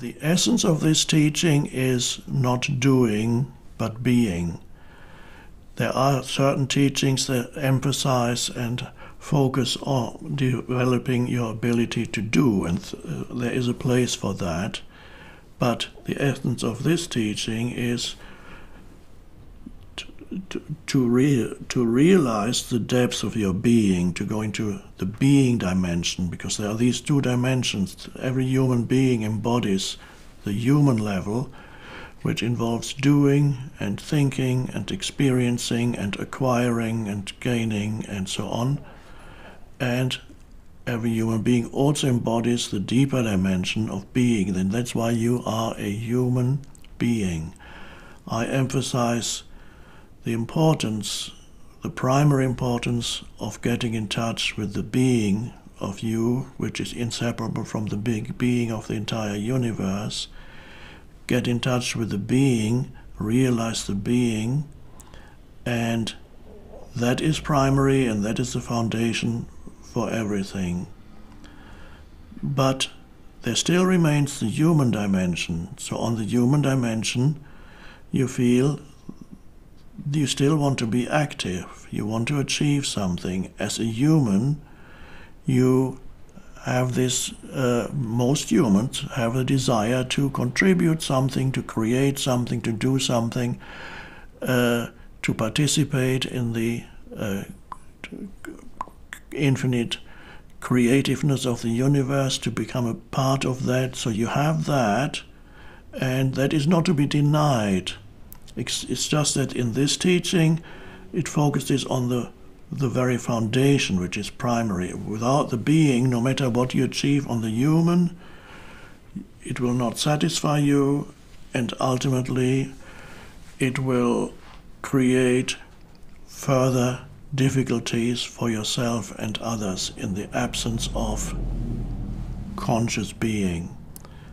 The essence of this teaching is not doing, but being. There are certain teachings that emphasize and focus on developing your ability to do, and there is a place for that. But the essence of this teaching is to realize the depths of your being, to go into the being dimension, because there are these two dimensions. Every human being embodies the human level, which involves doing and thinking and experiencing and acquiring and gaining and so on. And every human being also embodies the deeper dimension of being. Then that's why you are a human being. I emphasize the importance, the primary importance of getting in touch with the being of you, which is inseparable from the big being of the entire universe. Get in touch with the being, realize the being, and that is primary and that is the foundation for everything. But there still remains the human dimension. So on the human dimension, you feel you still want to be active, you want to achieve something. As a human, you have this, most humans have a desire to contribute something, to create something, to do something, to participate in the infinite creativeness of the universe, to become a part of that. So you have that, and that is not to be denied. It's just that in this teaching, it focuses on the very foundation, which is primary. Without the being, no matter what you achieve on the human, it will not satisfy you, and ultimately it will create further difficulties for yourself and others in the absence of conscious being.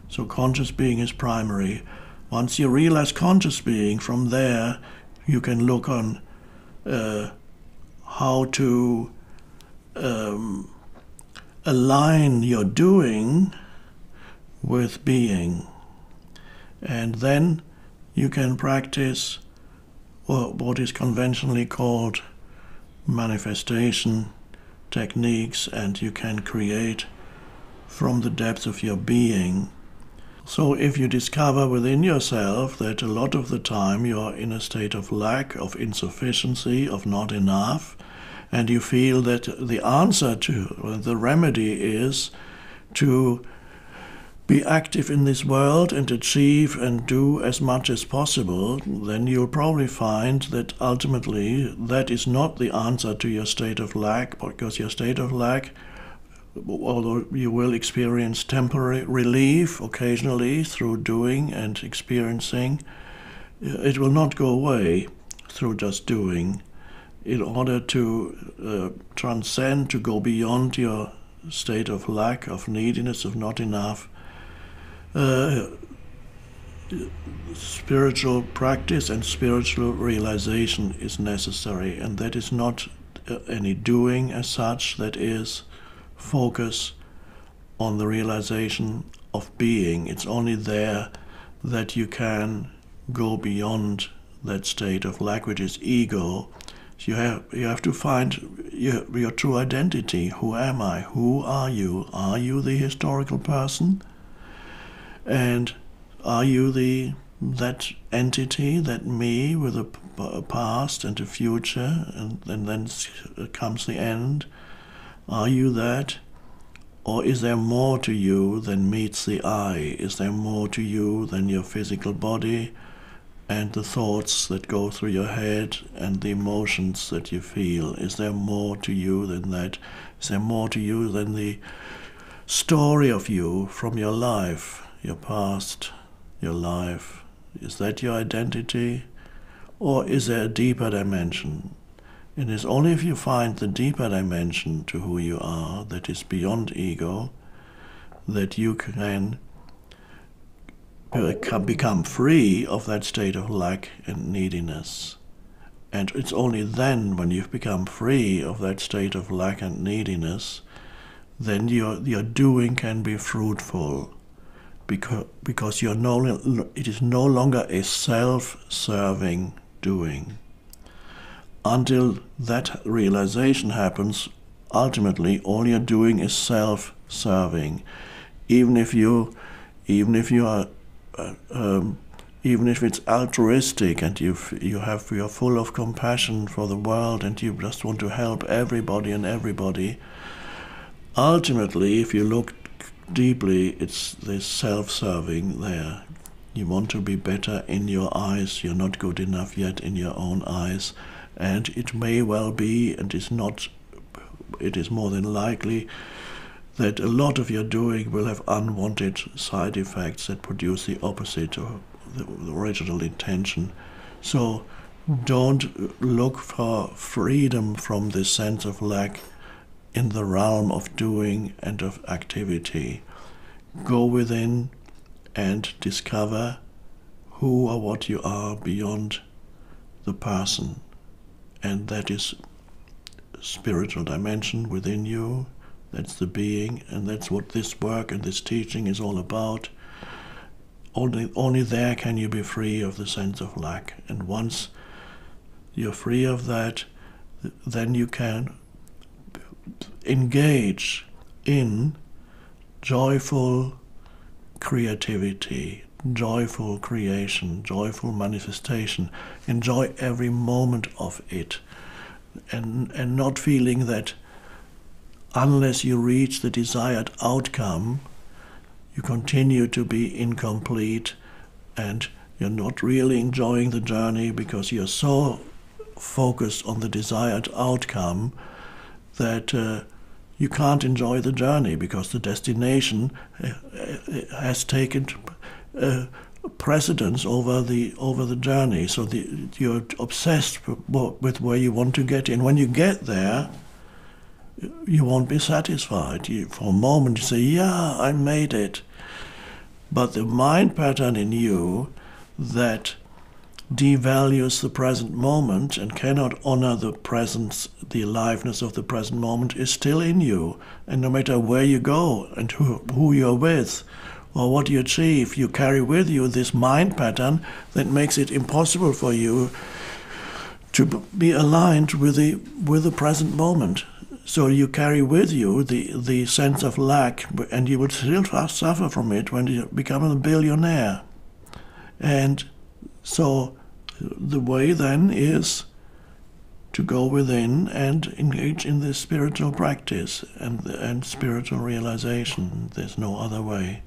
So conscious being is primary. Once you realize conscious being, from there you can look on how to align your doing with being. And then you can practice what is conventionally called manifestation techniques, and you can create from the depth of your being. So if you discover within yourself that a lot of the time you are in a state of lack, of insufficiency, of not enough, and you feel that the answer to the remedy is to be active in this world and achieve and do as much as possible, then you'll probably find that ultimately that is not the answer to your state of lack, because your state of lack, although you will experience temporary relief occasionally through doing and experiencing, it will not go away through just doing. In order to transcend, to go beyond your state of lack, of neediness, of not enough, spiritual practice and spiritual realization is necessary, and that is not any doing as such, that is focus on the realization of being. It's only there that you can go beyond that state of lack, which is ego. You have to find your true identity. Who am I? Who are you? Are you the historical person? And are you that entity, that me with a past and a future, and then comes the end? Are you that? Or is there more to you than meets the eye? Is there more to you than your physical body and the thoughts that go through your head and the emotions that you feel? Is there more to you than that? Is there more to you than the story of you from your life, your past, your life? Is that your identity? Or is there a deeper dimension? It is only if you find the deeper dimension to who you are, that is beyond ego, that you can become free of that state of lack and neediness. And it's only then, when you've become free of that state of lack and neediness, then your doing can be fruitful. because you're it is no longer a self-serving doing. Until that realization happens, ultimately all you're doing is self-serving. Even if it's altruistic and you're full of compassion for the world and you just want to help everybody and everybody, ultimately, if you look deeply, it's this self-serving there. You want to be better in your eyes. You're not good enough yet in your own eyes. And it may well be, and it is more than likely, that a lot of your doing will have unwanted side effects that produce the opposite of the original intention. So don't look for freedom from this sense of lack in the realm of doing and of activity. Go within and discover who or what you are beyond the person. And that is spiritual dimension within you. That's the being, and that's what this work and this teaching is all about. Only there can you be free of the sense of lack. And once you're free of that, then you can engage in joyful creativity, joyful creation, joyful manifestation. Enjoy every moment of it, and not feeling that unless you reach the desired outcome, you continue to be incomplete and you're not really enjoying the journey because you're so focused on the desired outcome that you can't enjoy the journey because the destination has taken precedence over the journey. So you're obsessed with where you want to get in. When you get there, you won't be satisfied. For a moment you say, yeah, I made it. But the mind pattern in you that devalues the present moment and cannot honor the presence, the aliveness of the present moment is still in you. And no matter where you go and who you're with or what you achieve, you carry with you this mind pattern that makes it impossible for you to be aligned with the present moment. So you carry with you the sense of lack, and you would still suffer from it when you become a billionaire. And so the way then is to go within and engage in this spiritual practice and spiritual realization. There's no other way.